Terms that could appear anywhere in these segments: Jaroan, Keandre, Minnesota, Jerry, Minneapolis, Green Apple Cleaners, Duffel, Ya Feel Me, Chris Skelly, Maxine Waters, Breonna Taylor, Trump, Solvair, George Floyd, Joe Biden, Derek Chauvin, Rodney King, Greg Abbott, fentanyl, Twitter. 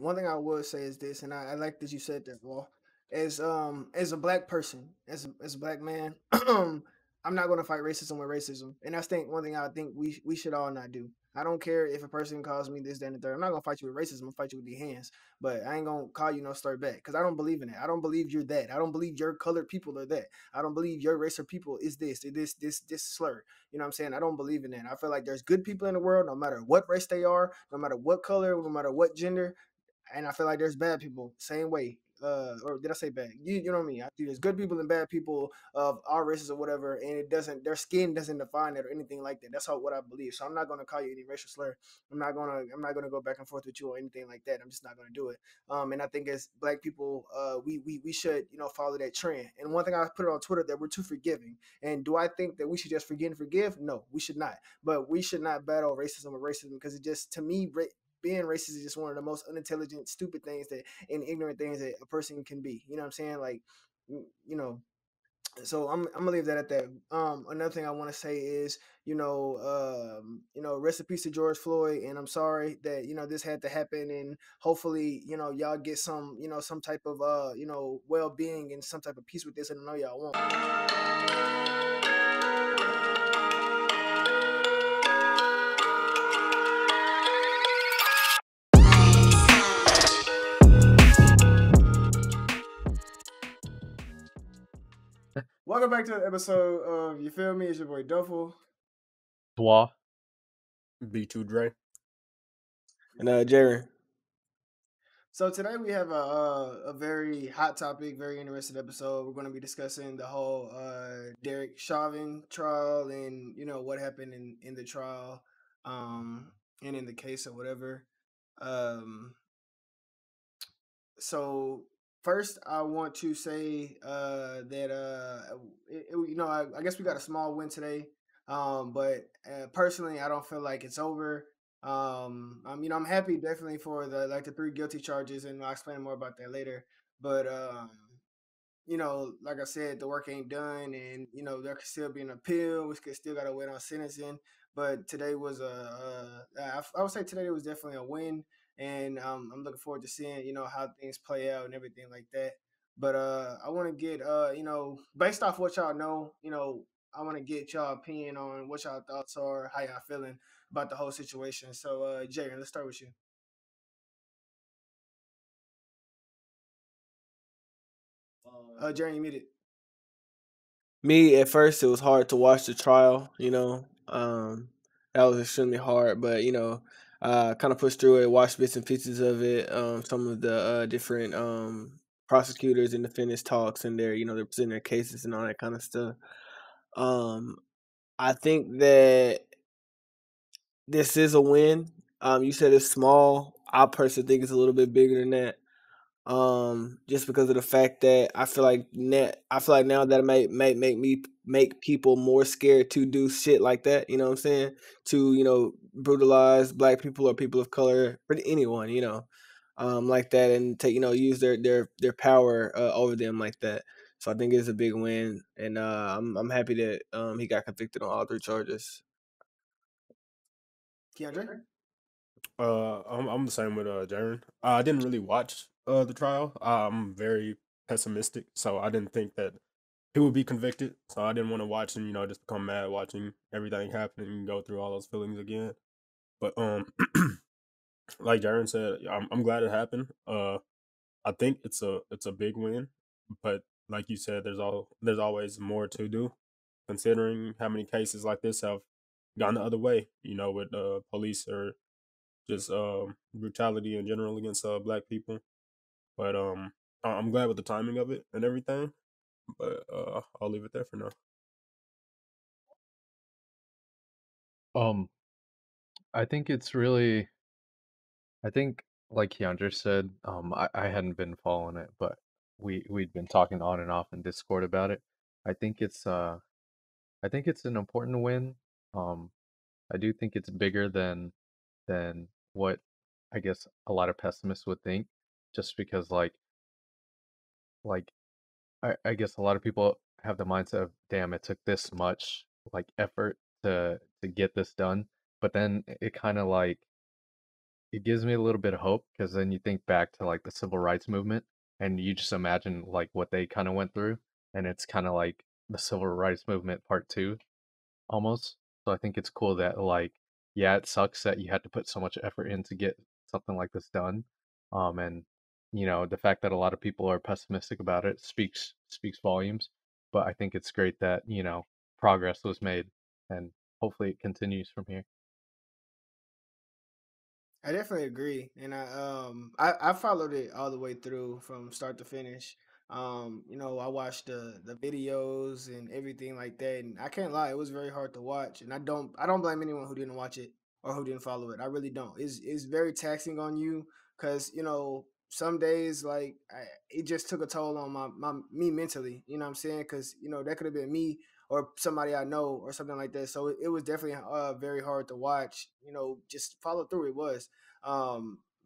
One thing I would say is this, and I like that you said that, Law. As a black person, as a black man, I'm not going to fight racism with racism. And that's one thing I think we should all not do. I don't care if a person calls me this, that, and the third. I'm not going to fight you with racism. I'm going to fight you with the hands. But I ain't going to call you no slur back because I don't believe in it. I don't believe you're that. I don't believe your colored people are that. I don't believe your race of people is this slur. You know what I'm saying? I don't believe in that. I feel like there's good people in the world no matter what race they are, no matter what color, no matter what gender. And I feel like there's bad people, same way. Or did I say bad? You know what I mean? There's good people and bad people of all races or whatever, and their skin doesn't define it or anything like that. That's what I believe. So I'm not gonna call you any racial slur. I'm not gonna go back and forth with you or anything like that. I'm just not gonna do it. And I think as black people, we should follow that trend. And one thing I put it on Twitter that we're too forgiving. And do I think that we should just forget and forgive? No, we should not. But we should not battle racism with racism because it just to me. Being racist is just one of the most unintelligent, stupid things and ignorant things that a person can be. You know what I'm saying? So I'm gonna leave that at that. Another thing I want to say is, rest in peace to George Floyd, and I'm sorry that this had to happen, and hopefully y'all get some some type of well-being and some type of peace with this, and I know y'all won't. Welcome back to the episode of You Feel Me? It's your boy Duffel. Dwa. B2 Dre. And Jerry. So today we have a very hot topic, very interesting episode. We're going to be discussing the whole Derek Chauvin trial and, what happened in the trial and in the case or whatever. First, I want to say that, I guess we got a small win today, but personally, I don't feel like it's over. I'm happy definitely for the three guilty charges, and I'll explain more about that later. But, like I said, the work ain't done, and, there could still be an appeal. We could still got to wait on sentencing. But today was I would say today was definitely a win. And I'm looking forward to seeing, how things play out and everything like that. But I want to get, based off what y'all know, I want to get y'all opinion on what y'all thoughts are, how y'all feeling about the whole situation. So, Jerry, let's start with you. Jerry, you muted. Me, at first, it was hard to watch the trial, that was extremely hard. But, kind of pushed through it, watched bits and pieces of it, some of the different prosecutors and defendants talks and they're presenting their cases and all that kind of stuff. I think that this is a win. You said it's small. I personally think it's a little bit bigger than that. Just because of the fact that I feel like now that it might make people more scared to do shit like that, you know what I'm saying? To, brutalize black people or people of color, or anyone, like that, and to, use their power over them like that. So I think it's a big win, and I'm happy that he got convicted on all three charges. Keandre? I'm the same with Jaron. I didn't really watch the trial. I'm very pessimistic, so I didn't think that he would be convicted. So I didn't want to watch him, just become mad watching everything happen and go through all those feelings again. But like Jaron said, I'm glad it happened. I think it's a big win, but like you said, there's always more to do, considering how many cases like this have gone the other way. With police or just brutality in general against black people. But I'm glad with the timing of it and everything. But I'll leave it there for now. I think it's really, like Keandre said, I hadn't been following it, but we'd been talking on and off in Discord about it. I think it's an important win. I do think it's bigger than what I guess a lot of pessimists would think, just because like I guess a lot of people have the mindset of, damn, it took this much effort to get this done, but then it kind of it gives me a little bit of hope, because then you think back to like the civil rights movement, and you just imagine like what they kind of went through, and it's kind of like the civil rights movement part two almost. So I think it's cool that like, yeah, it sucks that you had to put so much effort in to get something like this done. And you know, the fact that a lot of people are pessimistic about it speaks volumes, but I think it's great that, you know, progress was made, and hopefully it continues from here. I definitely agree. And I followed it all the way through from start to finish. You know, I watched the videos and everything like that, and I can't lie, it was very hard to watch, and I don't blame anyone who didn't watch it or who didn't follow it. I really don't. It's very taxing on you, because you know, some days like it just took a toll on me mentally, you know what I'm saying? Because you know, that could have been me or somebody I know or something like that. So it was definitely very hard to watch, you know, just follow through. It was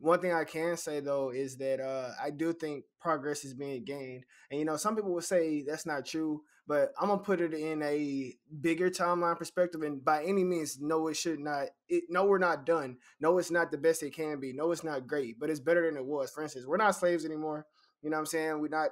one thing I can say, though, is that I do think progress is being gained. And, you know, some people will say that's not true, but I'm going to put it in a bigger timeline perspective. And by any means, no, it should not. No, we're not done. No, it's not the best it can be. No, it's not great, but it's better than it was. For instance, we're not slaves anymore. You know what I'm saying? We're not,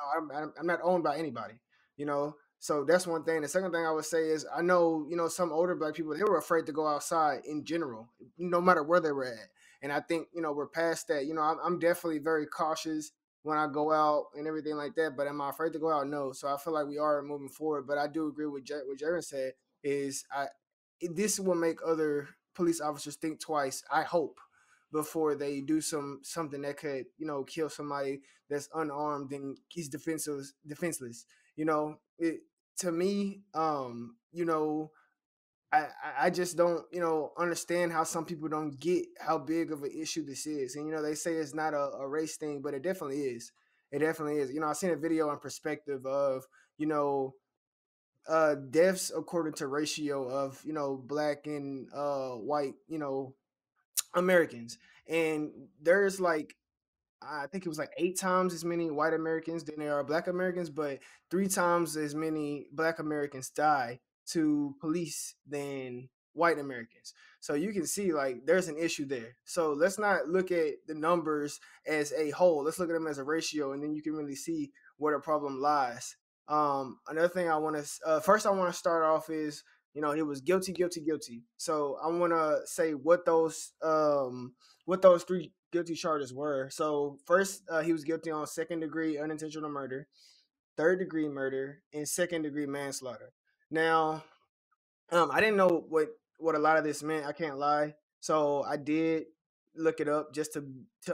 you know, I'm not owned by anybody, you know. So that's one thing. The second thing I would say is, I know, you know, some older black people, they were afraid to go outside in general, no matter where they were at. And I think, you know, we're past that. You know, I'm definitely very cautious when I go out and everything like that. But am I afraid to go out? No. So I feel like we are moving forward. But I do agree with what Jerry said, is this will make other police officers think twice, I hope, before they do something that could, you know, kill somebody that's unarmed and he's defenseless. You know, to me, you know, I just don't, you know, understand how some people don't get how big of an issue this is. And, you know, they say it's not a race thing, but it definitely is. It definitely is. You know, I seen a video on perspective of, you know, deaths according to ratio of, you know, black and white, you know, Americans. And there's like, I think it was like 8 times as many white Americans than there are black Americans, but 3 times as many black Americans die to police than white Americans. So you can see like there's an issue there. So let's not look at the numbers as a whole. Let's look at them as a ratio, and then you can really see where the problem lies. Another thing I want to, first I want to start off is, you know, it was guilty, guilty, guilty. So I want to say what those 3 guilty charges were. So first, he was guilty on 2nd-degree unintentional murder, 3rd-degree murder, and 2nd-degree manslaughter. Now, I didn't know what a lot of this meant, I can't lie. So I did look it up just to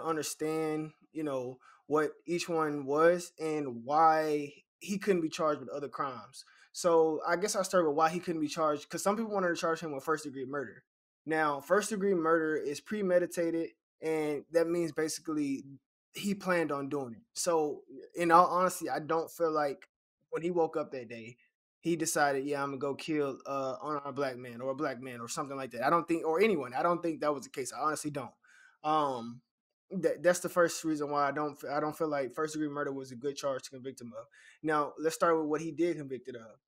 understand, you know, what each one was and why he couldn't be charged with other crimes. So I guess I'll start with why he couldn't be charged, because some people wanted to charge him with 1st-degree murder. Now, 1st-degree murder is premeditated, and that means basically he planned on doing it. So in all honesty, I don't feel like when he woke up that day, he decided, yeah, I'm gonna go kill unarmed black man or a black man or something like that. I don't think, or anyone. I don't think that was the case. I honestly don't. That's the first reason why I don't feel like 1st-degree murder was a good charge to convict him of. Now let's start with what he did convicted of.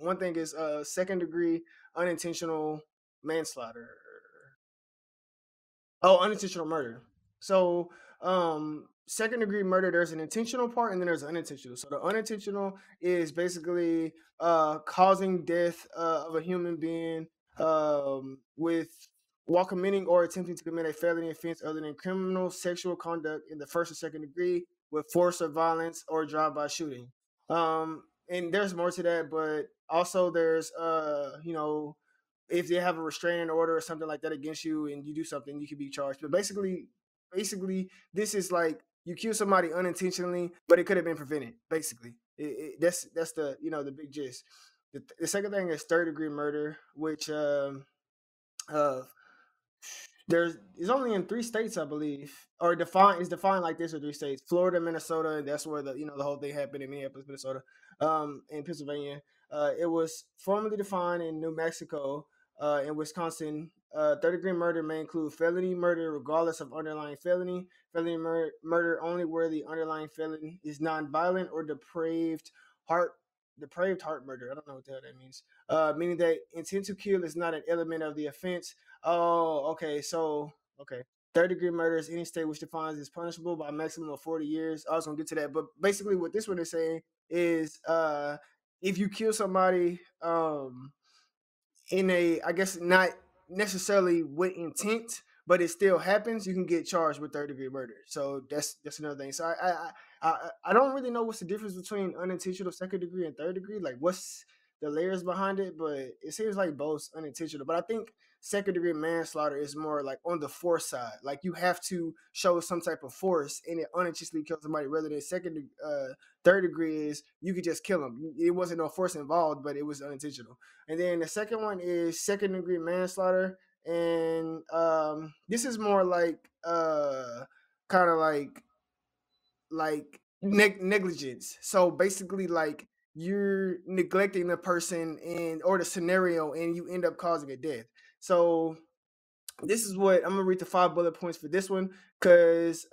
One thing is 2nd-degree unintentional manslaughter. Oh, unintentional murder. So 2nd-degree murder, there's an intentional part and then there's unintentional. So the unintentional is basically causing death of a human being while committing or attempting to commit a felony offense other than criminal sexual conduct in the 1st or 2nd degree with force or violence or drive-by shooting. And there's more to that, but also there's, you know, if they have a restraining order or something like that against you and you do something, you could be charged. But basically, this is like, you kill somebody unintentionally, but it could have been prevented. Basically, that's the, you know, the big gist. The second thing is 3rd-degree murder, which it's only in 3 states, I believe, or is defined like this in 3 states: Florida, Minnesota. That's where the, you know, the whole thing happened in Minneapolis, Minnesota, in Pennsylvania. It was formally defined in New Mexico, in Wisconsin. 3rd-degree murder may include felony murder regardless of underlying felony, murder only where the underlying felony is nonviolent or depraved, depraved heart murder. I don't know what the hell that means. Meaning that intent to kill is not an element of the offense. Oh, okay. So, okay. Third-degree murder is any state which defines is punishable by a maximum of 40 years. I was going to get to that. But basically what this one is saying is if you kill somebody in a, I guess, not necessarily with intent, but it still happens, you can get charged with third-degree murder. So that's another thing. So I don't really know what's the difference between unintentional second degree and third degree. Like, what's the layers behind it? But it seems like both unintentional. But I think second-degree manslaughter is more like on the force side. Like, you have to show some type of force, and it unintentionally kills somebody. Rather than third degree is you could just kill them. It wasn't no force involved, but it was unintentional. And then the second one is second-degree manslaughter. And this is more like kind of like negligence. So basically, like, you're neglecting the person or the scenario, and you end up causing a death. So this is what I'm gonna read the 5 bullet points for this one, because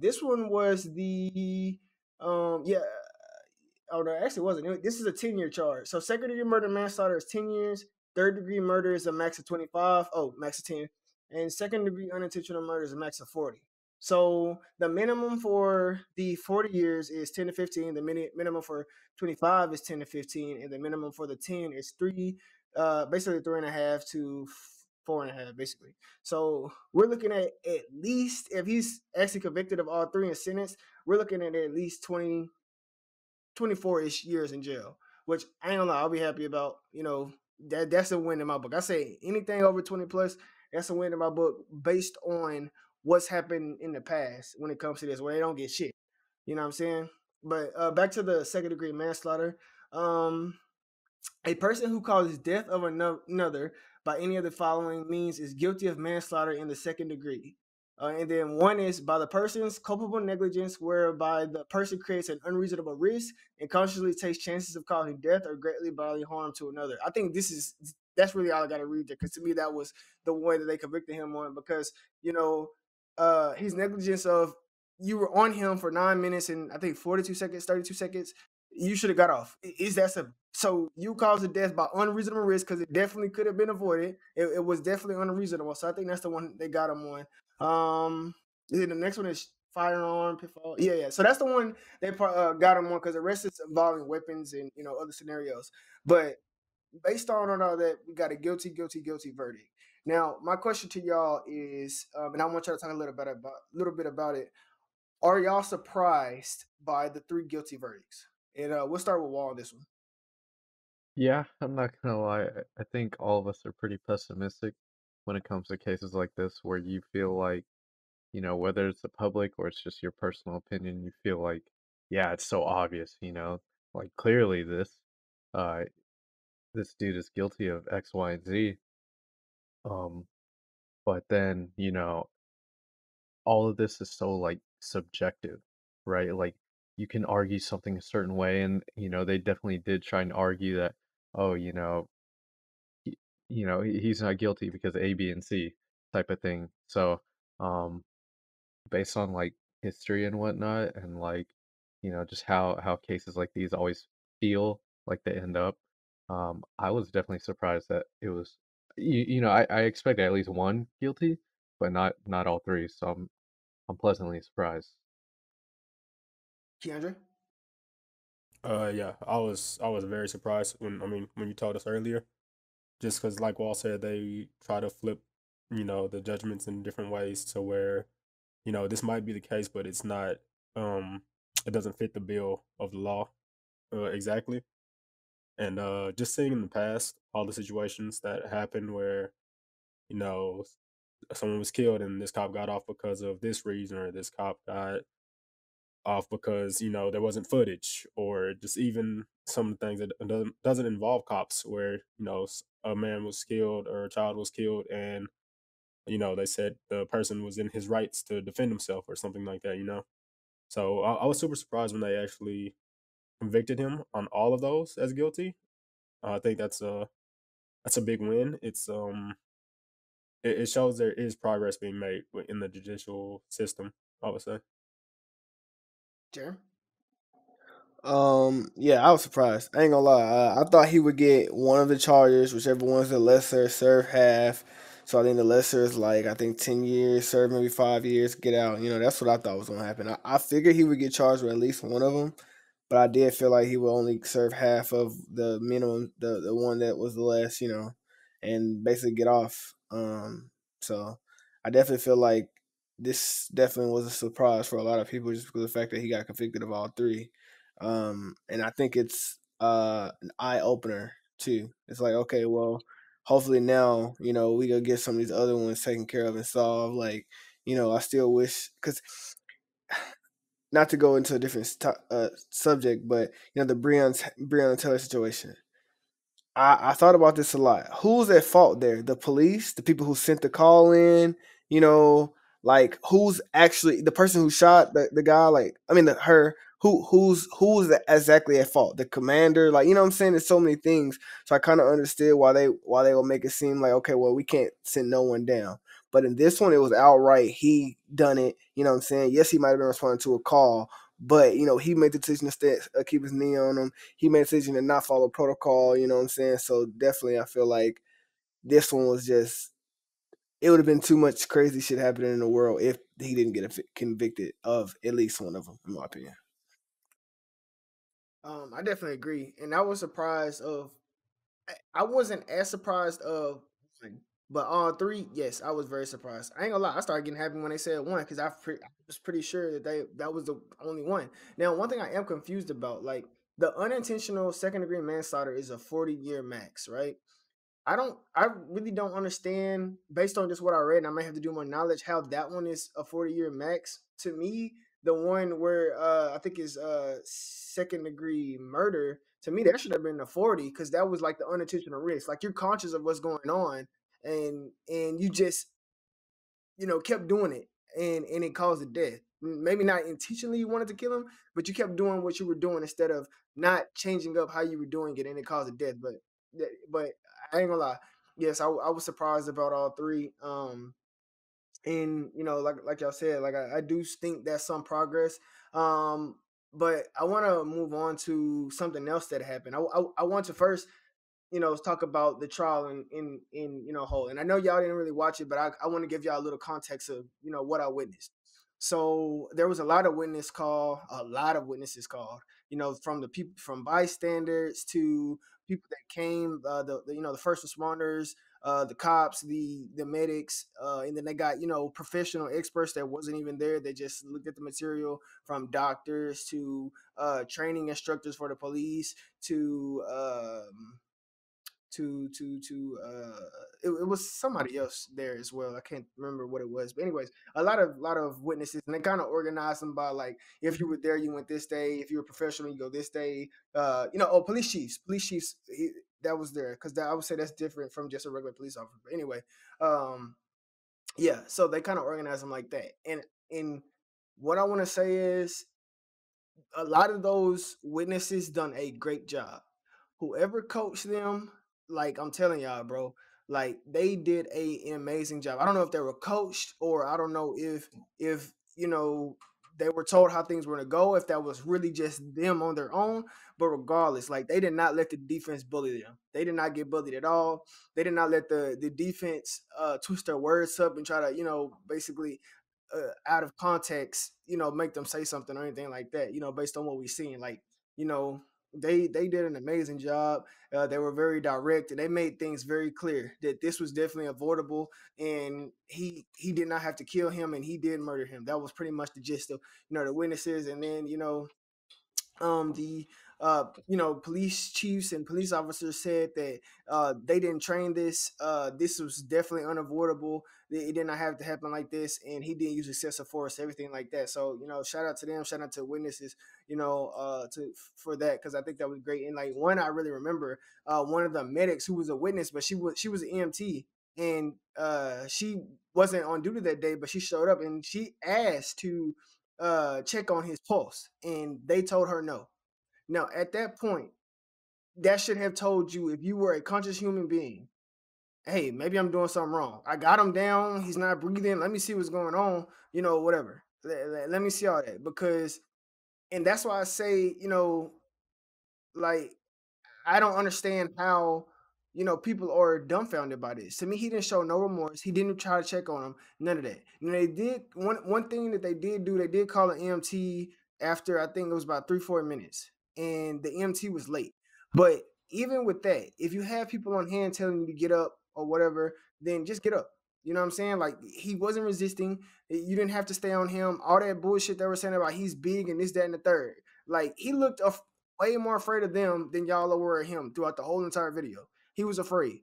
this one was the oh no, actually it wasn't. This is a 10-year charge. So second-degree murder manslaughter is 10 years. Third-degree murder is a max of 25. Oh, max of 10. And second-degree unintentional murder is a max of 40. So the minimum for the 40 years is 10 to 15. The minimum for 25 is 10 to 15. And the minimum for the 10 is 3, basically 3.5 to 4.5, basically. So we're looking at least, if he's actually convicted of all three and sentenced, we're looking at least 24-ish years in jail, which I ain't gonna lie, I'll be happy about, you know. That's a win in my book. I say anything over 20 plus, that's a win in my book based on what's happened in the past when it comes to this, where they don't get shit. You know what I'm saying? But back to the second-degree manslaughter. A person who causes death of another by any of the following means is guilty of manslaughter in the second degree. And then one is by the person's culpable negligence, whereby the person creates an unreasonable risk and consciously takes chances of causing death or greatly bodily harm to another. I think that's really all I got to read there, because to me that was the one that they convicted him on, because, you know, his negligence of, you were on him for 9 minutes and I think 32 seconds. You should have got off. Is that so? You caused a death by unreasonable risk, because it definitely could have been avoided. It was definitely unreasonable. So I think that's the one they got him on. The next one is firearm pitfall. Yeah. So that's the one they got him on, because the rest is involving weapons and, you know, other scenarios. But based on all that, we got a guilty verdict. Now, my question to y'all is, and I want y'all to talk a little bit about it. Are y'all surprised by the 3 guilty verdicts? And we'll start with Wall on this one. Yeah, I'm not gonna lie. I think all of us are pretty pessimistic when it comes to cases like this, where you feel like, you know, whether it's the public or it's just your personal opinion, you feel like, yeah, it's so obvious, you know, like clearly this dude is guilty of X, Y, and Z. But then, you know, all of this is so like subjective, right? Like, you can argue something a certain way, and, you know, they definitely did try and argue that, oh, you know, he's not guilty because A, B, and C type of thing. So based on like history and whatnot, and like, you know, just how cases like these always feel like they end up, I was definitely surprised that it was, you know, I expected at least one guilty, but not all 3. So I'm pleasantly surprised. Keandre? Yeah, I was very surprised when you told us earlier, just because, like Wall said, they try to flip, you know, the judgments in different ways to where, you know, this might be the case, but it's not, it doesn't fit the bill of the law exactly. And just seeing in the past all the situations that happened where, you know, someone was killed and this cop got off because of this reason, or this cop got off because, you know, there wasn't footage, or just even some of the things that doesn't involve cops, where, you know, a man was killed or a child was killed, and, you know, they said the person was in his rights to defend himself or something like that, you know. So I was super surprised when they actually convicted him on all of those as guilty. I think that's a big win. It's it shows there is progress being made in the judicial system, I would say. Sure. Yeah, I was surprised. I ain't gonna lie. I thought he would get one of the charges, whichever one's the lesser, serve half. So I think the lesser is like, I think 10 years, serve maybe 5 years, get out. You know, that's what I thought was going to happen. I figured he would get charged with at least one of them, but I did feel like he would only serve half of the minimum, the one that was the less, you know, and basically get off. So I definitely feel like this definitely was a surprise for a lot of people just because of the fact that he got convicted of all three. And I think it's an eye-opener, too. It's like, okay, well, hopefully now, you know, we gonna get some of these other ones taken care of and solved. Like, you know, I still wish, because not to go into a different subject, but, you know, the Breonna Taylor situation. I thought about this a lot. Who's at fault there? The police, the people who sent the call in, you know, like who's actually the person who shot the guy? Like, I mean, her. Who's exactly at fault? The commander, like, you know what I'm saying? There's so many things. So I kind of understood why they will make it seem like, okay, well, we can't send no one down. But in this one, it was outright he done it. You know what I'm saying? Yes, he might have been responding to a call, but, you know, he made the decision to keep his knee on him. He made the decision to not follow protocol. You know what I'm saying? So definitely I feel like this one was just, it would have been too much crazy shit happening in the world if he didn't get convicted of at least one of them, in my opinion. I definitely agree, and I was surprised of. I wasn't as surprised of, but all three. Yes, I was very surprised. I ain't gonna lie, I started getting happy when they said one because I was pretty sure that was the only one. Now, one thing I am confused about, like the unintentional second-degree manslaughter is a 40-year max, right? I really don't understand based on just what I read, and I might have to do more knowledge how that one is a 40-year max. To me, the one where I think is second-degree murder, to me, that should have been a 40 because that was like the unintentional risk. Like you're conscious of what's going on and you just, you know, kept doing it and it caused a death. Maybe not intentionally you wanted to kill him, but you kept doing what you were doing instead of not changing up how you were doing it and it caused a death. But I ain't gonna lie. Yes, I was surprised about all three. And, you know, like y'all said, like I do think that's some progress. But I want to move on to something else that happened. I want to first, you know, talk about the trial in you know, whole. And I know y'all didn't really watch it, but I want to give y'all a little context of, you know, what I witnessed. So there was a lot of witnesses called, you know, from the people, from bystanders to people that came, you know, the first responders, the cops, the medics, and then they got, you know, professional experts that wasn't even there. They just looked at the material from doctors to training instructors for the police it was somebody else there as well. I can't remember what it was, but anyways, a lot of witnesses, and they kind of organized them by like, if you were there, you went this day. If you were a professional, you go this day. You know, police chiefs. That was there because I would say that's different from just a regular police officer. But anyway, yeah. So they kind of organized them like that. And what I want to say is, a lot of those witnesses done a great job. Whoever coached them. Like I'm telling y'all, bro, like they did an amazing job. I don't know if they were coached or I don't know if you know they were told how things were gonna go, if that was really just them on their own. But regardless, like they did not let the defense bully them. They did not get bullied at all. They did not let the defense twist their words up and try to, you know, basically out of context, you know, make them say something or anything like that, you know, based on what we've seen. Like, you know, they did an amazing job. They were very direct and they made things very clear that this was definitely avoidable and he did not have to kill him and he did murder him. That was pretty much the gist of, you know, the witnesses. And then, you know, you know, police chiefs and police officers said that they didn't train this. This was definitely unavoidable. It did not have to happen like this, and he didn't use excessive force, everything like that. So, you know, shout out to them, shout out to witnesses, you know, for that, because I think that was great. And like one, I really remember one of the medics who was a witness, but she was an EMT, and she wasn't on duty that day, but she showed up and she asked to check on his pulse, and they told her no. Now, at that point, that should have told you, if you were a conscious human being, hey, maybe I'm doing something wrong. I got him down. He's not breathing. Let me see what's going on. You know, whatever. Let me see all that. Because, and that's why I say, you know, Like, I don't understand how, you know, people are dumbfounded by this. To me, he didn't show no remorse. He didn't try to check on him. None of that. You know, they did one thing that they did do. They did call an EMT after, I think it was about 3-4 minutes, and the EMT was late. But even with that, if you have people on hand telling you to get up or whatever, then just get up. You know what I'm saying? Like, he wasn't resisting. You didn't have to stay on him. All that bullshit they were saying about he's big and this, that, and the third. Like, he looked way more afraid of them than y'all were of him throughout the whole entire video. He was afraid.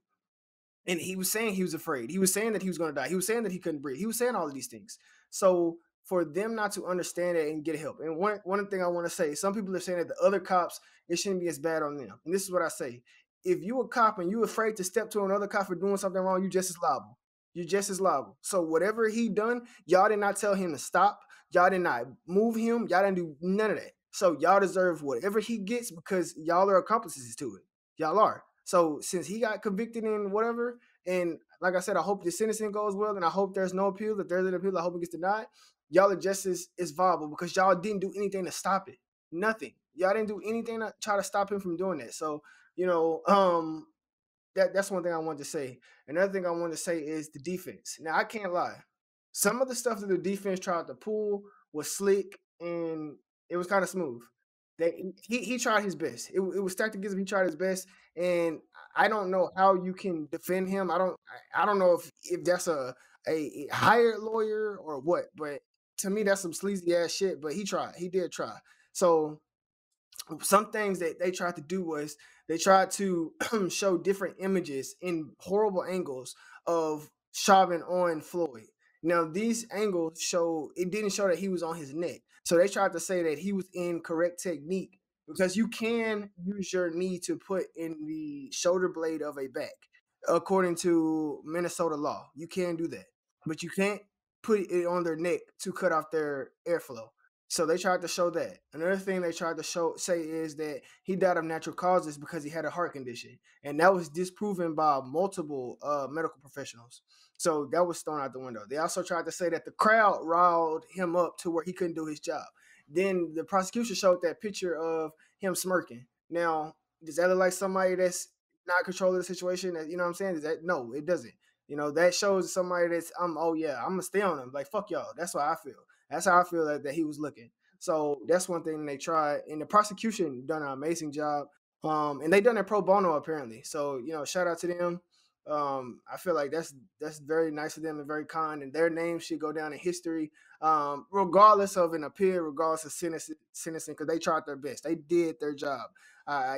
And he was saying he was afraid. He was saying that he was going to die. He was saying that he couldn't breathe. He was saying all of these things. So for them not to understand it and get help. And one thing I want to say, some people are saying that the other cops, it shouldn't be as bad on them. And this is what I say. If you a cop and you afraid to step to another cop for doing something wrong, you just as liable. You're just as liable. So whatever he done, y'all did not tell him to stop. Y'all did not move him. Y'all didn't do none of that. So y'all deserve whatever he gets because y'all are accomplices to it. Y'all are. So since he got convicted in whatever, and like I said, I hope the sentencing goes well, and I hope there's no appeal. If there's an appeal, I hope it gets denied. Y'all are just as viable because y'all didn't do anything to stop it. Nothing. Y'all didn't do anything to try to stop him from doing that. So, you know, that's one thing I wanted to say. Another thing I wanted to say is the defense. Now, I can't lie. Some of the stuff that the defense tried to pull was slick, and it was kind of smooth. He tried his best. It was stacked against him. He tried his best, and I don't know how you can defend him. I don't know if that's a hired lawyer or what, but to me, that's some sleazy-ass shit, but he tried. He did try. So some things that they tried to do was they tried to show different images in horrible angles of Chauvin on Floyd. Now, these angles didn't show that he was on his neck. So they tried to say that he was in correct technique because you can use your knee to put in the shoulder blade of a back. According to Minnesota law, you can do that, but you can't put it on their neck to cut off their airflow. So they tried to show that. Another thing they tried to say is that he died of natural causes because he had a heart condition. And that was disproven by multiple medical professionals. So that was thrown out the window. They also tried to say that the crowd riled him up to where he couldn't do his job. Then the prosecution showed that picture of him smirking. Now, does that look like somebody that's not controlling the situation? You know what I'm saying? No, it doesn't. You know, that shows somebody that's, oh, yeah, I'm going to stay on him. Like, fuck y'all. That's what I feel. That's how I feel that he was looking. So that's one thing they tried. And the prosecution done an amazing job. And they done it pro bono, apparently. So, you know, shout out to them. I feel like that's very nice of them and very kind. And their name should go down in history, regardless of an appeal, regardless of sentencing, because they tried their best. They did their job.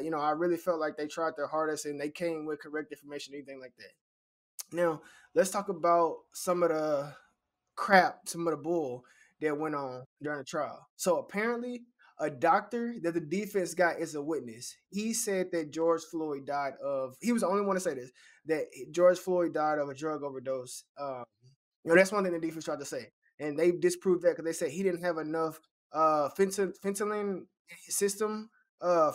You know, I really felt like they tried their hardest and they came with correct information, anything like that. Now, let's talk about some of the crap, some of the bull that went on during the trial. So apparently a doctor that the defense got as a witness, he said that George Floyd died of, he was the only one to say this, that George Floyd died of a drug overdose. You know, that's one thing the defense tried to say. And they disproved that because they said he didn't have enough fentanyl in his system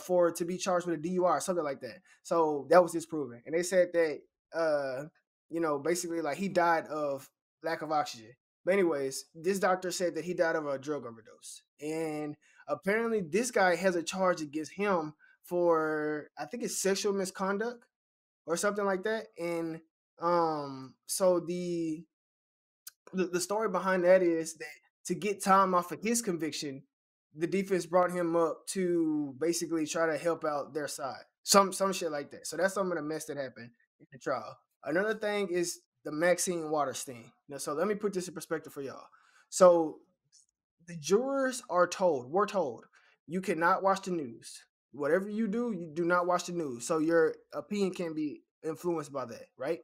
for to be charged with a DUI or something like that. So that was disproven. And they said that, you know, basically like he died of lack of oxygen. But anyways, this doctor said that he died of a drug overdose. And apparently this guy has a charge against him for, I think it's sexual misconduct or something like that. And so the story behind that is that to get time off of his conviction, the defense brought him up to basically try to help out their side. Some shit like that. So that's some of the mess that happened in the trial. Another thing is the Maxine Waters thing. Now, so let me put this in perspective for y'all. So the jurors were told, you cannot watch the news. Whatever you do not watch the news. So your opinion can be influenced by that, right?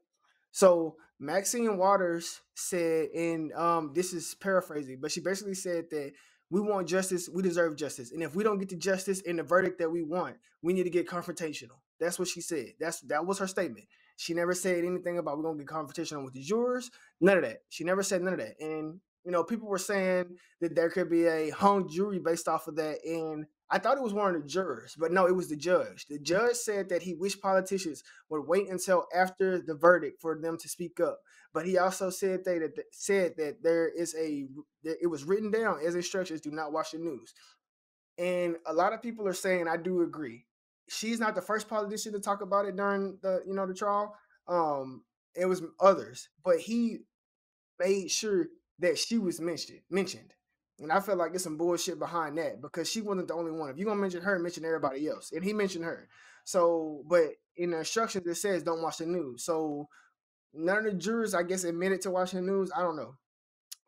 So Maxine Waters said, and this is paraphrasing, but she basically said that we want justice, we deserve justice. And if we don't get the justice and the verdict that we want, we need to get confrontational. That's what she said. That was her statement. She never said anything about we're going to get confrontational with the jurors, none of that. She never said none of that. And, you know, people were saying that there could be a hung jury based off of that. And I thought it was one of the jurors, but no, it was the judge. The judge said that he wished politicians would wait until after the verdict for them to speak up. But he also said that it was written down as instructions, do not watch the news. And a lot of people are saying, I do agree. she's not the first politician to talk about it during the, you know, the trial. It was others, but he made sure that she was mentioned. And I feel like there's some bullshit behind that, because she wasn't the only one. If you're going to mention her, mention everybody else. And he mentioned her. So, but in the instructions, it says don't watch the news. So none of the jurors, I guess, admitted to watching the news. I don't know.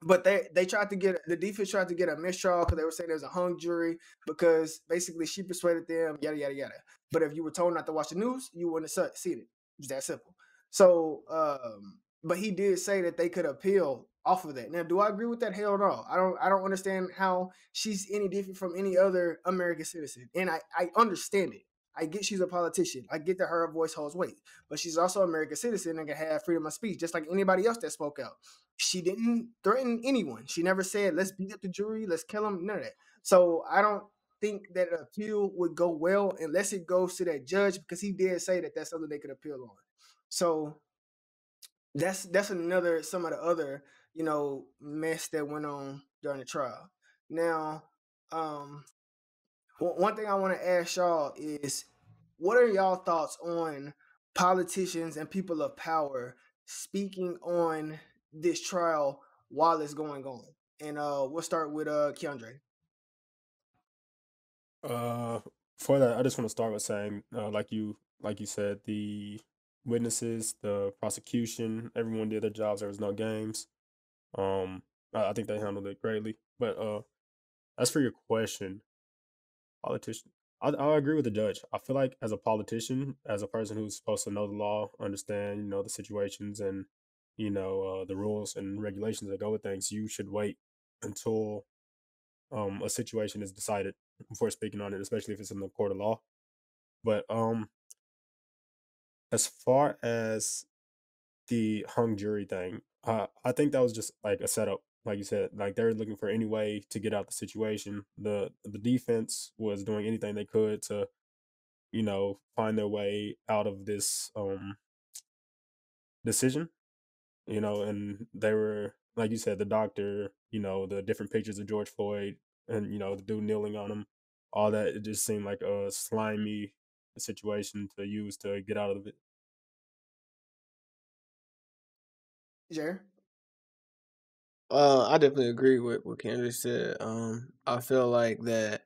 But they tried to get, the defense tried to get a mistrial because they were saying there was a hung jury because basically she persuaded them, yada, yada, yada. But if you were told not to watch the news, you wouldn't have seen it. It's that simple. So, but he did say that they could appeal off of that. Now, do I agree with that? Hell no. I don't understand how she's any different from any other American citizen. And I understand it. I get she's a politician. I get that her voice holds weight, but she's also an American citizen and can have freedom of speech, just like anybody else that spoke out. She didn't threaten anyone. She never said, let's beat up the jury, let's kill them, none of that. So I don't think that an appeal would go well unless it goes to that judge, because he did say that that's something they could appeal on. So that's another, some of the other, you know, mess that went on during the trial. Now, one thing I want to ask y'all is, what are y'all thoughts on politicians and people of power speaking on this trial while it's going on? And we'll start with Keandre. For that, I just want to start with saying, like you said, the witnesses, the prosecution, everyone did their jobs. There was no games. I think they handled it greatly. But as for your question, politician, I agree with the judge. I feel like as a politician, as a person who's supposed to know the law, understand, you know, the situations and, you know, the rules and regulations that go with things, you should wait until a situation is decided before speaking on it, especially if it's in the court of law. But as far as the hung jury thing, I think that was just like a setup. Like you said, like they're looking for any way to get out the situation. The defense was doing anything they could to, you know, find their way out of this decision, you know. And they were, like you said, the doctor, you know, the different pictures of George Floyd and, you know, the dude kneeling on him, all that. It just seemed like a slimy situation to use to get out of it. Sure. I definitely agree with what Kendra said. I feel like that,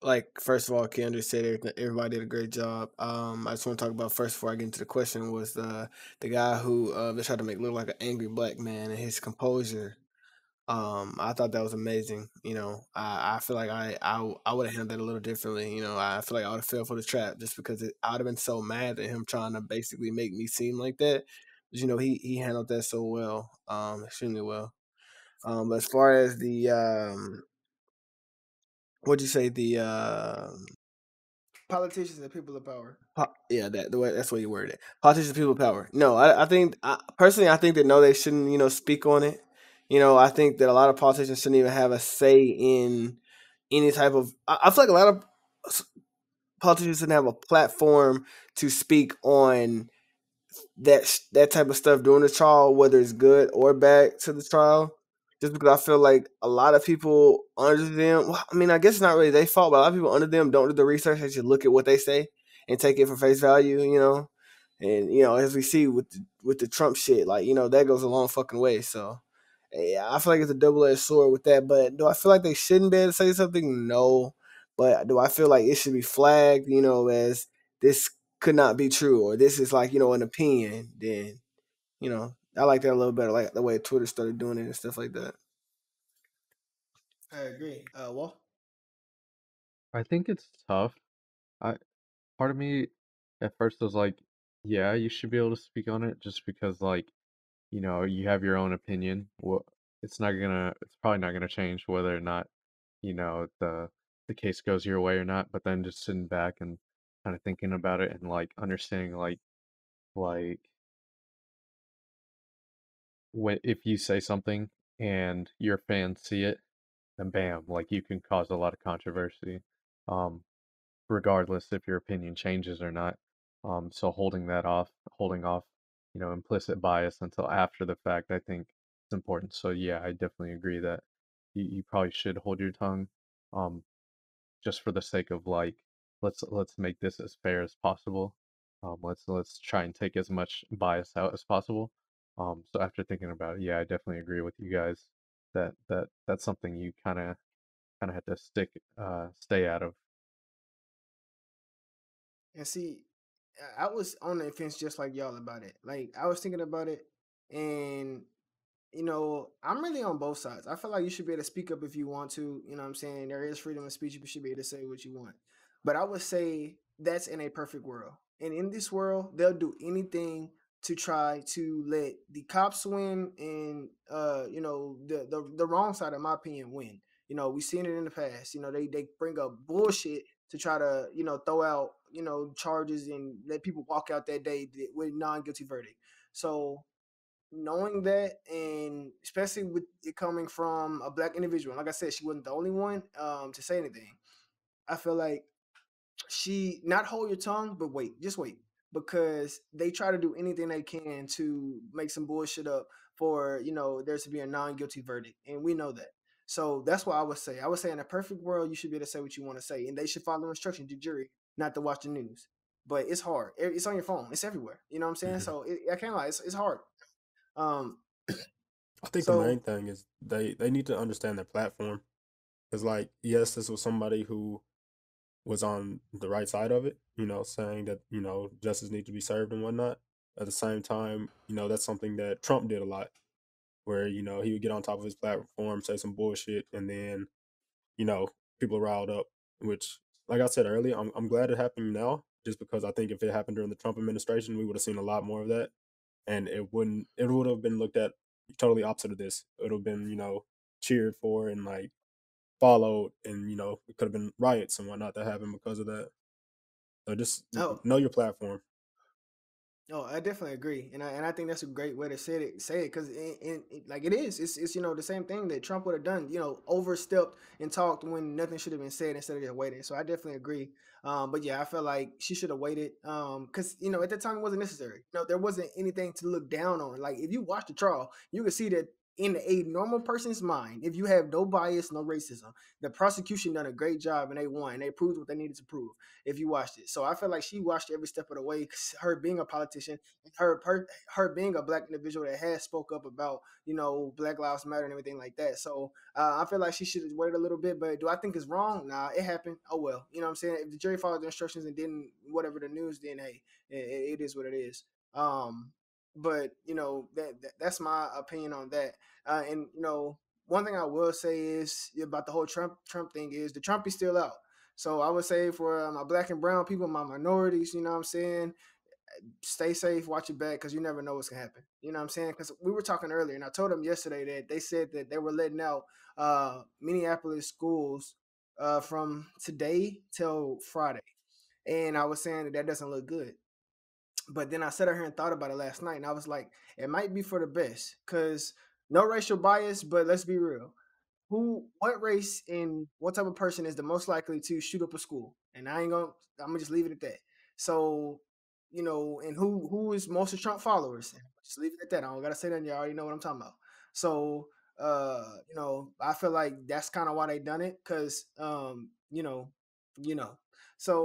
like, first of all, Kendra said everybody did a great job. I just want to talk about first before I get into the question was the guy who they tried to make look like an angry black man and his composure. I thought that was amazing. You know, I feel like I would have handled that a little differently. You know, I feel like I would have fell for the trap just because I would have been so mad at him trying to basically make me seem like that. But, you know, he handled that so well, extremely well. As far as the what'd you say, the politicians and people of power? Yeah, that's the way you word it. Politicians and people of power. No, I think that no, they shouldn't, you know, speak on it. You know, I think that a lot of politicians shouldn't even have a say in any type of. I feel like a lot of politicians shouldn't have a platform to speak on that type of stuff during the trial, whether it's good or bad to the trial. Just because I feel like a lot of people under them, well, I mean, I guess it's not really their fault, but a lot of people under them don't do the research. They should look at what they say and take it for face value, you know. And, you know, as we see with the Trump shit, like, you know, that goes a long fucking way. So, yeah, I feel like it's a double-edged sword with that. But do I feel like they shouldn't be able to say something? No. But do I feel like it should be flagged, you know, as this could not be true or this is like, you know, an opinion? Then, you know, I like that a little better, like the way Twitter started doing it and stuff like that. I agree. Well, I think it's tough. Part of me at first was like, yeah, you should be able to speak on it just because, like, you know, you have your own opinion. Well, it's probably not gonna change whether or not, you know, the case goes your way or not. But then just sitting back and kind of thinking about it and like understanding, like. When if you say something and your fans see it, then bam, like you can cause a lot of controversy, regardless if your opinion changes or not. So holding off, you know, implicit bias until after the fact, I think it's important. So yeah, I definitely agree that you probably should hold your tongue, just for the sake of like let's make this as fair as possible. Let's try and take as much bias out as possible. So after thinking about it, yeah, I definitely agree with you guys that that's something you kind of have to stay out of. And see, I was on the fence just like y'all about it. Like, I was thinking about it, and I'm really on both sides. I feel like you should be able to speak up if you want to. You know what I'm saying? There is freedom of speech. You should be able to say what you want. But I would say that's in a perfect world. And in this world, they'll do anything to try to let the cops win and, the wrong side, in my opinion, win. We've seen it in the past. They bring up bullshit to try to, throw out, charges and let people walk out that day with non-guilty verdict. So knowing that, and especially with it coming from a black individual, like I said, she wasn't the only one to say anything. I feel like she, not hold your tongue, but wait, just wait, because they try to do anything they can to make some bullshit up for, there to be a non-guilty verdict. And we know that. So that's what I would say. I would say in a perfect world, you should be able to say what you want to say, and they should follow instructions to jury, not to watch the news. But it's hard. It's on your phone. It's everywhere. You know what I'm saying? Mm-hmm. So I can't lie. It's hard. I think the main thing is they need to understand their platform. Because, like, yes, this was somebody who was on the right side of it, saying that, justice needs to be served and whatnot. At the same time, that's something that Trump did a lot, where, he would get on top of his platform, say some bullshit, and then, people riled up, which, like I said earlier, I'm glad it happened now, just because I think if it happened during the Trump administration, we would have seen a lot more of that. And it would have been looked at totally opposite of this. It would have been, cheered for and, like, followed, and it could have been riots and whatnot that happened because of that. So just know your platform. I definitely agree, and I think that's a great way to say it, because like it is, it's the same thing that Trump would have done, overstepped and talked when nothing should have been said instead of just waiting. So I definitely agree. But yeah, I felt like she should have waited, because at that time it wasn't necessary. There wasn't anything to look down on. Like, if you watch the trial, you could see that. In a normal person's mind, if you have no bias, no racism, the prosecution done a great job, and they won. And they proved what they needed to prove if you watched it. So I feel like she watched every step of the way, because her being a politician, her being a black individual that has spoke up about, Black Lives Matter and everything like that. So I feel like she should have waited a little bit. But do I think it's wrong? Nah, it happened. Oh, well. You know what I'm saying? If the jury followed the instructions and didn't whatever the news, then, hey, it is what it is. But that's my opinion on that. And one thing I will say is about the whole Trump thing is the Trump is still out. So I would say for my black and brown people, my minorities, what I'm saying, stay safe, watch your back, because you never know what's gonna happen. You know what I'm saying? Because we were talking earlier, and I told them yesterday that they said that they were letting out Minneapolis schools from today till Friday, and I was saying that doesn't look good. But then I sat out here and thought about it last night, and I was like, it might be for the best, because no racial bias, but let's be real. What race and what type of person is the most likely to shoot up a school? And I'm gonna just leave it at that. So, and who is most of Trump followers? And just leave it at that. I don't gotta say that, y'all already know what I'm talking about. So, I feel like that's kind of why they done it, because, So,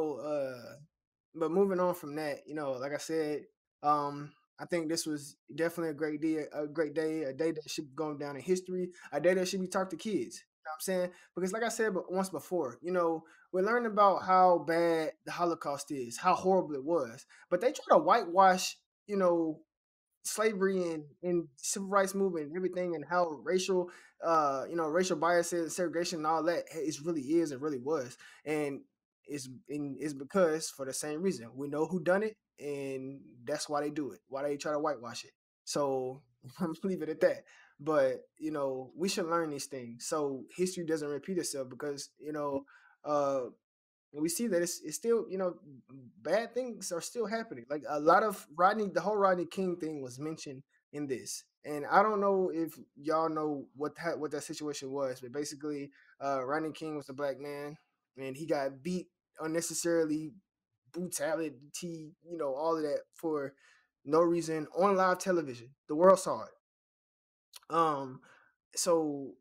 but moving on from that, like I said, I think this was definitely a great day, a day that should go down in history, a day that should be talked to kids. You know what I'm saying? Because like I said once before, we learned about how bad the Holocaust is, how horrible it was. But they try to whitewash, slavery and civil rights movement and everything, and how racial biases and segregation and all that really was. And it's because for the same reason, we know who done it, and that's why they do it. Why they try to whitewash it. So I'm just leave it at that. But we should learn these things so history doesn't repeat itself, because we see that it's still bad things are still happening. Like a lot of the whole Rodney King thing was mentioned in this. And I don't know if y'all know what that situation was, but basically, Rodney King was a black man. And he got beat unnecessarily, brutality, all of that for no reason on live television. The world saw it. So,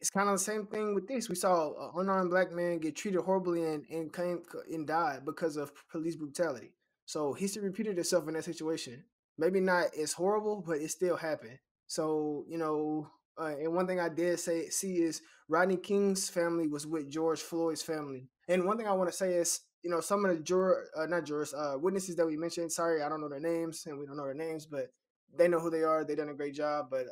it's kind of the same thing with this. We saw an unarmed black man get treated horribly and died because of police brutality. So history repeated itself in that situation. Maybe not as horrible, but it still happened. So, you know, and one thing I did see is Rodney King's family was with George Floyd's family. And one thing I want to say is, you know, some of the witnesses that we mentioned, sorry, I don't know their names, and we don't know their names, but they know who they are. They've done a great job, but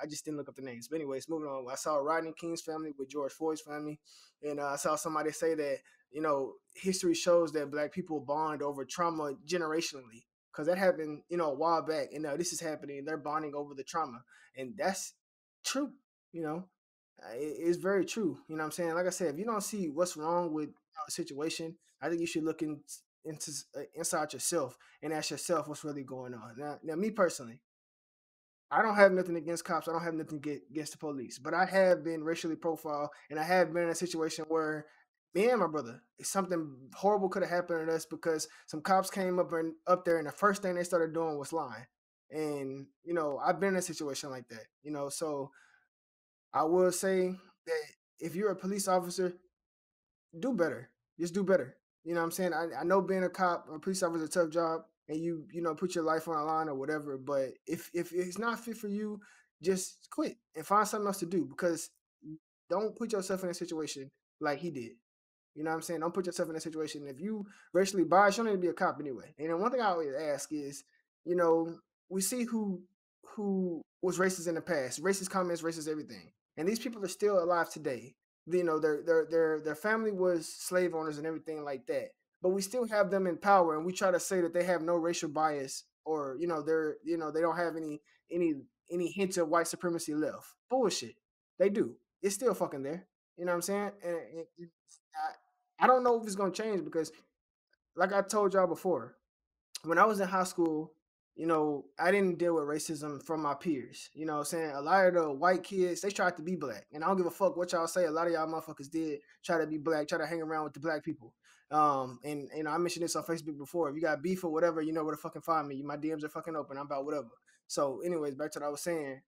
I just didn't look up the names. But anyways, moving on. I saw Rodney King's family with George Floyd's family, and I saw somebody say that, you know, history shows that black people bond over trauma generationally, because that happened, you know, a while back, and now this is happening. They're bonding over the trauma, and that's true, you know. It's very true, you know what I'm saying? Like I said, if you don't see what's wrong with a situation, I think you should look inside yourself and ask yourself what's really going on. Now, me personally, I don't have nothing against cops. I don't have nothing against the police, but I have been racially profiled, and I have been in a situation where me and my brother, something horrible could have happened to us because some cops came up there, and the first thing they started doing was lying. And, you know, I've been in a situation like that, you know, so I will say that if you're a police officer, do better. Just do better. You know what I'm saying? I know being a cop or a police officer is a tough job, and you know, put your life on the line or whatever, but if it's not fit for you, just quit and find something else to do, because don't put yourself in a situation like he did. You know what I'm saying? Don't put yourself in a situation. If you racially biased, you don't need to be a cop anyway. And then one thing I always ask is, you know, we see who was racist in the past, racist comments, racist everything. And these people are still alive today. You know, their family was slave owners and everything like that, but we still have them in power, and we try to say that they have no racial bias, or, you know, they don't have any hint of white supremacy left. Bullshit. They do. It's still fucking there. You know what I'm saying? And I don't know if it's going to change, because like I told y'all before, when I was in high school, you know, I didn't deal with racism from my peers. You know what I'm saying? A lot of the white kids, they tried to be black. And I don't give a fuck what y'all say. A lot of y'all motherfuckers did try to be black, try to hang around with the black people. And I mentioned this on Facebook before. If you got beef or whatever, you know where to fucking find me. My DMs are fucking open. I'm about whatever. So anyways, back to what I was saying.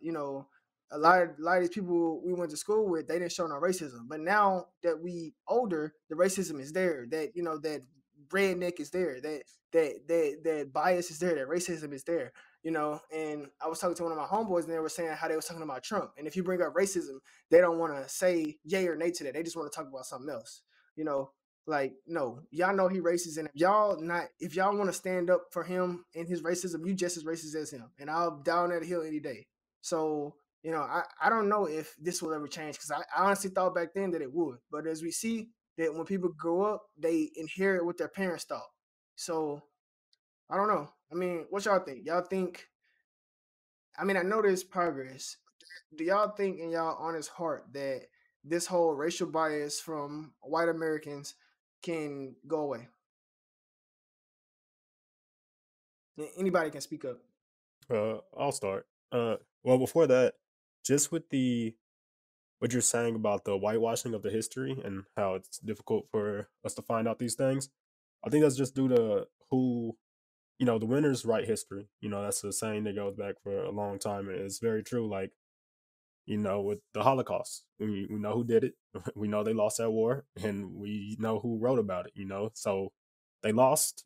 You know, a lot of these people we went to school with, they didn't show no racism. But now that we older, the racism is there. That, you know, that redneck is there, that bias is there, that racism is there, you know. And I was talking to one of my homeboys, and they were saying how they was talking about Trump, and if you bring up racism, they don't want to say yay or nay to that. They just want to talk about something else, you know. Like, no, y'all know he racist, and if y'all want to stand up for him and his racism, you just as racist as him, and I'll down that hill any day. So, you know, I don't know if this will ever change, because I honestly thought back then that it would, but as we see that when people grow up, they inherit what their parents thought. So, I don't know. I mean, what y'all think? Y'all think, I mean, I know there's progress. Do y'all think in y'all honest heart that this whole racial bias from white Americans can go away? Anybody can speak up. I'll start. Well, before that, just with what you're saying about the whitewashing of the history and how it's difficult for us to find out these things, I think that's just due to who, you know, the winners write history. You know, that's a saying that goes back for a long time. And it's very true. Like, you know, with the Holocaust, we know who did it. We know they lost that war, and we know who wrote about it, you know. So they lost,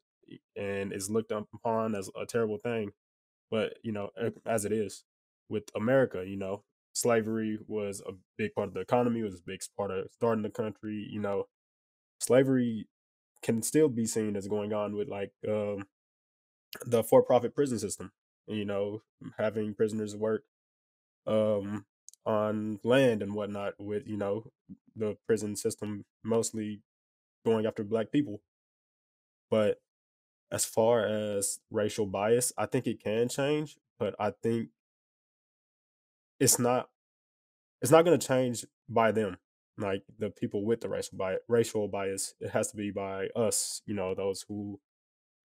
and it's looked upon as a terrible thing. But, you know, as it is with America, you know, slavery was a big part of the economy, was a big part of starting the country. You know, slavery can still be seen as going on with, like, the for-profit prison system, you know, having prisoners work on land and whatnot, with, you know, the prison system mostly going after black people. But as far as racial bias, I think it can change, but I think it's not going to change by them, like the people with the racial bias. It has to be by us, you know, those who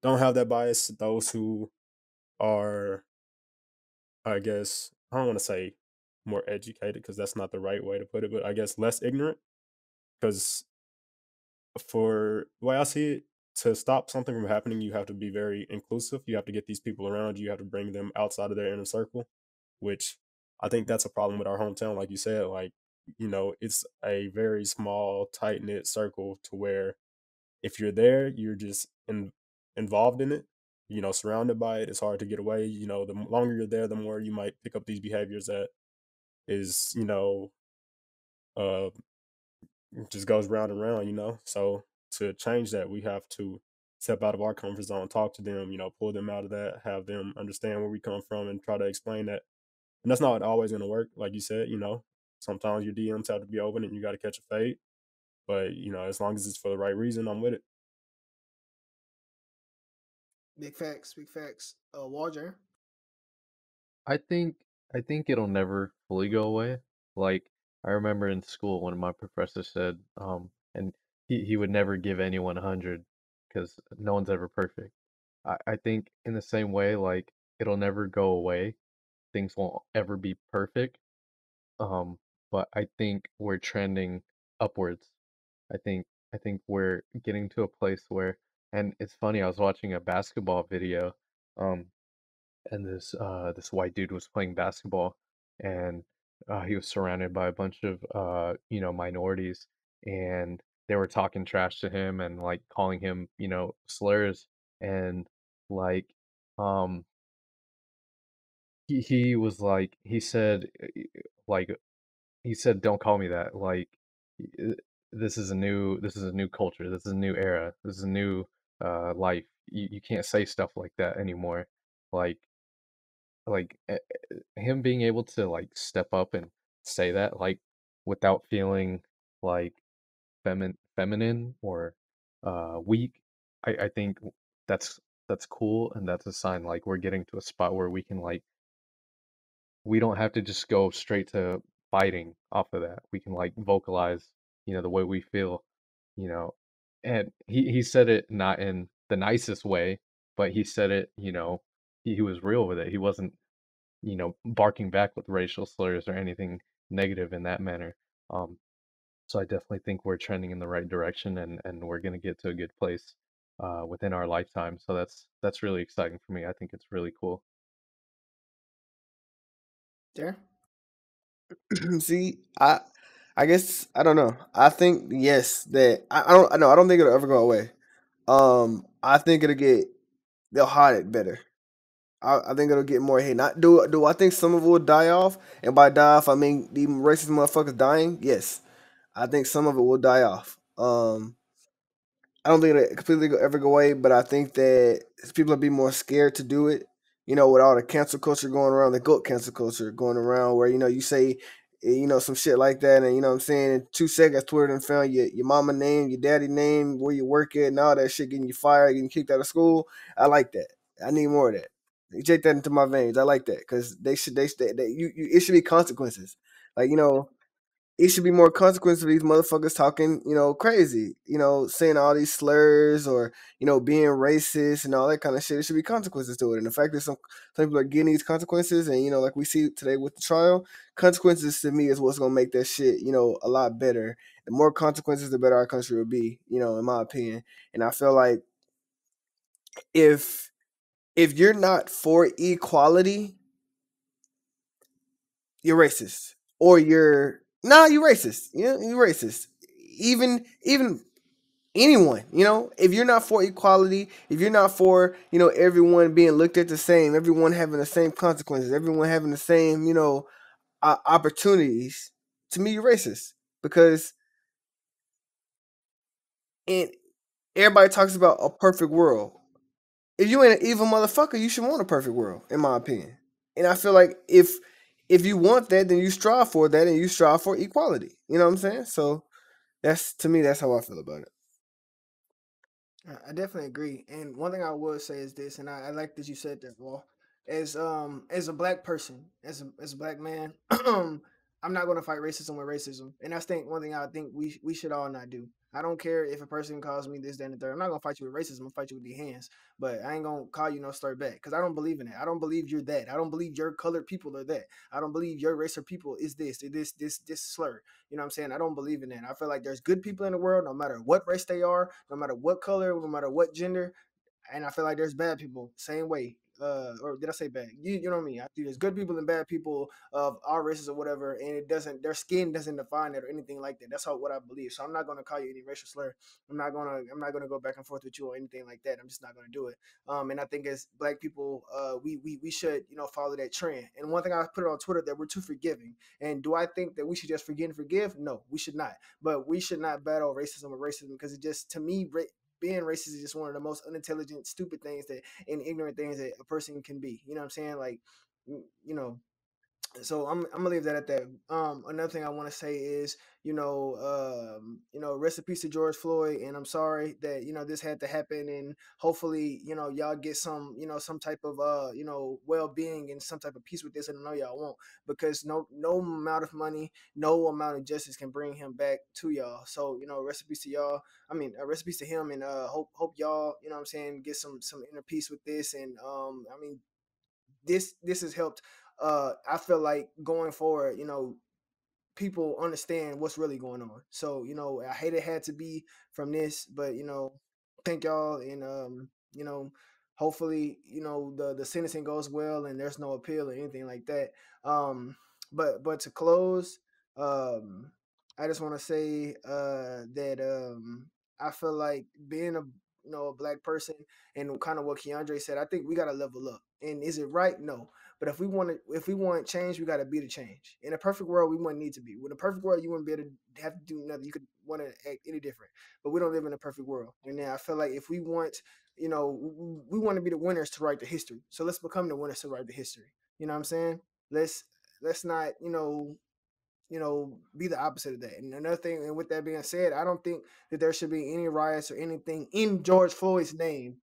don't have that bias, those who are, I guess, I don't want to say more educated, because that's not the right way to put it, but I guess less ignorant. Because for the way I see it, to stop something from happening, you have to be very inclusive. You have to get these people around you. You have to bring them outside of their inner circle, which I think that's a problem with our hometown. Like you said, like, you know, it's a very small, tight knit circle to where if you're there, you're just involved in it, you know, surrounded by it. It's hard to get away. You know, the longer you're there, the more you might pick up these behaviors that is, you know, just goes round and round, you know. So to change that, we have to step out of our comfort zone, talk to them, you know, pull them out of that, have them understand where we come from and try to explain that. And that's not always going to work. Like you said, you know, sometimes your DMs have to be open and you got to catch a fade. But, you know, as long as it's for the right reason, I'm with it. Big facts, big facts. Walger? I think it'll never fully go away. Like, I remember in school, one of my professors said, and he would never give anyone 100 because no one's ever perfect. I think in the same way, like, it'll never go away. Things won't ever be perfect. But I think we're trending upwards. I think we're getting to a place where, and it's funny, I was watching a basketball video, and this white dude was playing basketball, and he was surrounded by a bunch of minorities, and they were talking trash to him and like calling him, you know, slurs, and like he was like, he said don't call me that, like, this is a new culture, this is a new era, this is a new life, you can't say stuff like that anymore. Like him being able to like step up and say that, like, without feeling like feminine or weak, I think that's cool, and that's a sign like we're getting to a spot where we can, like, we don't have to just go straight to fighting off of that. We can like vocalize, you know, the way we feel, you know. And he said it not in the nicest way, but he said it, you know, he was real with it. He wasn't, you know, barking back with racial slurs or anything negative in that manner. So I definitely think we're trending in the right direction, and we're going to get to a good place within our lifetime. So that's really exciting for me. I think it's really cool. There. See, I guess I don't know. I think yes that I don't think it'll ever go away. I think they'll hide it better. I think it'll get more hate. Not do I think some of it will die off, and by die off I mean the racist motherfuckers dying? Yes. I think some of it will die off. I don't think it'll completely ever go away, but I think that people will be more scared to do it. You know, with all the cancel culture going around, the goat cancel culture going around, where, you know, you say, you know, some shit like that, and, you know what I'm saying, in 2 seconds, Twitter done found your mama name, your daddy name, where you work at, and all that shit, getting you fired, getting kicked out of school. I like that. I need more of that. Inject that into my veins. I like that, because it should be consequences. Like, you know, it should be more consequences of these motherfuckers talking, you know, crazy, you know, saying all these slurs or, you know, being racist and all that kind of shit. It should be consequences to it. And the fact that some people are getting these consequences, and, you know, like we see today with the trial, consequences to me is what's going to make that shit, you know, a lot better. The more consequences, the better our country will be, you know, in my opinion. And I feel like if you're not for equality, you're racist, or you're racist. You know, you're racist. Even anyone, you know, if you're not for equality, if you're not for, you know, everyone being looked at the same, everyone having the same consequences, everyone having the same, you know, opportunities, to me, you're racist. Because everybody talks about a perfect world. If you ain't an evil motherfucker, you should want a perfect world, in my opinion. And I feel like if you want that, then you strive for that, and you strive for equality. You know what I'm saying? So that's how I feel about it. I definitely agree. And one thing I will say is this, and I like that you said that, Wall. As a black person, as a black man, I'm not going to fight racism with racism. And that's one thing I think we should all not do. I don't care if a person calls me this, that, and the third. I'm not going to fight you with racism. I'm going to fight you with the hands. But I ain't going to call you no slur back, because I don't believe in it. I don't believe you're that. I don't believe your colored people are that. I don't believe your race of people is this slur. You know what I'm saying? I don't believe in that. I feel like there's good people in the world, no matter what race they are, no matter what color, no matter what gender. And I feel like there's bad people, same way. or did I say bad? You know what I mean? There's good people and bad people of all races or whatever, and it doesn't, their skin doesn't define it or anything like that. That's how what I believe. So I'm not gonna call you any racial slur. I'm not gonna go back and forth with you or anything like that. I'm just not gonna do it. And I think as Black people, we should, follow that trend. And one thing I put it on Twitter, that we're too forgiving. And do I think that we should just forget and forgive? No, we should not. But we should not battle racism with racism, because it just, to me, being racist is just one of the most unintelligent, stupid things that, and ignorant things that a person can be. You know what I'm saying? Like, so I'm gonna leave that at that. Another thing I want to say is, rest in peace to George Floyd, and I'm sorry that this had to happen, and hopefully y'all get some some type of well-being and some type of peace with this, and I know y'all won't, because no amount of money, no amount of justice can bring him back to y'all. So rest in peace to y'all. I mean, rest in peace to him, and hope y'all what I'm saying, get some inner peace with this, and I mean, this has helped. I feel like going forward, people understand what's really going on. So, I hate it had to be from this, but, thank y'all. And, hopefully, the sentencing goes well and there's no appeal or anything like that. But to close, I just want to say, that, I feel like being a Black person, and kind of what Keandre said, I think we got to level up. And is it right? No. But if we want change, we got to be the change. In a perfect world, we wouldn't need to be. In a perfect world, you wouldn't be able to have to do nothing. You could want to act any different. But we don't live in a perfect world. And now I feel like if we want, we want to be the winners to write the history. So let's become the winners to write the history. You know what I'm saying? Let's not, be the opposite of that. And another thing, and with that being said, I don't think that there should be any riots or anything in George Floyd's name,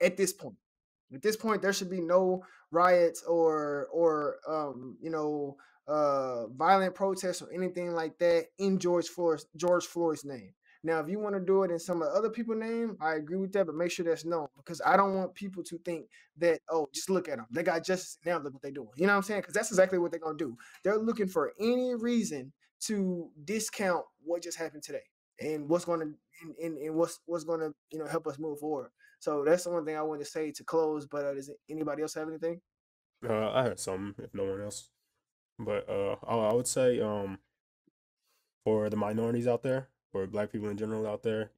at this point. At this point, there should be no riots or violent protests or anything like that in George Floyd's name. Now, if you want to do it in some other people's name, I agree with that, but make sure that's known, because I don't want people to think that, oh, just look at them, they got justice now, look what they're doing. You know what I'm saying? Because that's exactly what they're gonna do. They're looking for any reason to discount what just happened today and what's going to and what's going to help us move forward. So that's the one thing I wanted to say to close. But does anybody else have anything? I had some, if no one else. But I would say, for the minorities out there, for Black people in general out there,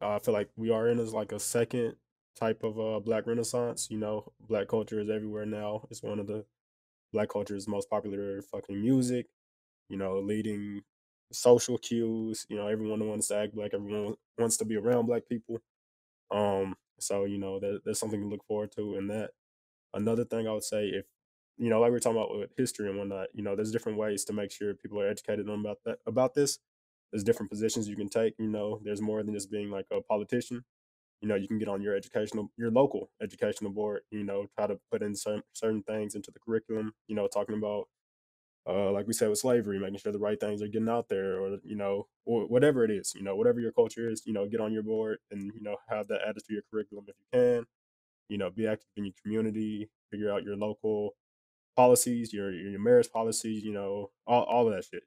I feel like we are in a second type of Black Renaissance. Black culture is everywhere now. It's one of the Black culture's most popular fucking music. Leading social cues. Everyone wants to act Black. Everyone wants to be around Black people. So, there's something to look forward to in that. Another thing I would say, if, like we're talking about with history and whatnot, there's different ways to make sure people are educated on about this. There's different positions you can take. There's more than just being like a politician. You can get on your local educational board, try to put in certain things into the curriculum, talking about, like we said with slavery, making sure the right things are getting out there, or whatever it is, whatever your culture is, get on your board and have that added to your curriculum if you can. Be active in your community, figure out your local policies, your marriage policies, all of that shit.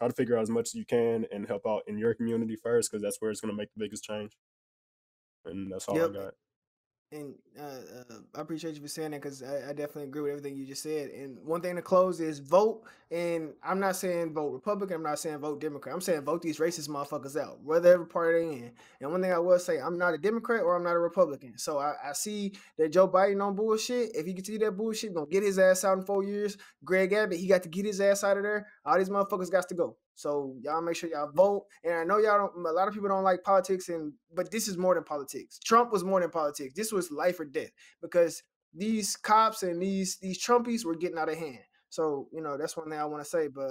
Try to figure out as much as you can and help out in your community first, because that's where it's going to make the biggest change. And that's all. Yep. I got. And I appreciate you for saying that, because I definitely agree with everything you just said. And one thing to close is vote. And I'm not saying vote Republican. I'm not saying vote Democrat. I'm saying vote these racist motherfuckers out, whatever party they're in. And one thing I will say, I'm not a Democrat or I'm not a Republican. So I see that Joe Biden on bullshit. If he continue that bullshit, gonna get his ass out in 4 years. Greg Abbott, he got to get his ass out of there. All these motherfuckers got to go. So y'all make sure y'all vote. And I know a lot of people don't like politics, but this is more than politics. Trump was more than politics. This was life or death, because these cops and these Trumpies were getting out of hand. So, that's one thing I want to say, but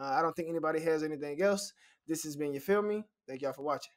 I don't think anybody has anything else. This has been You Feel Me. Thank y'all for watching.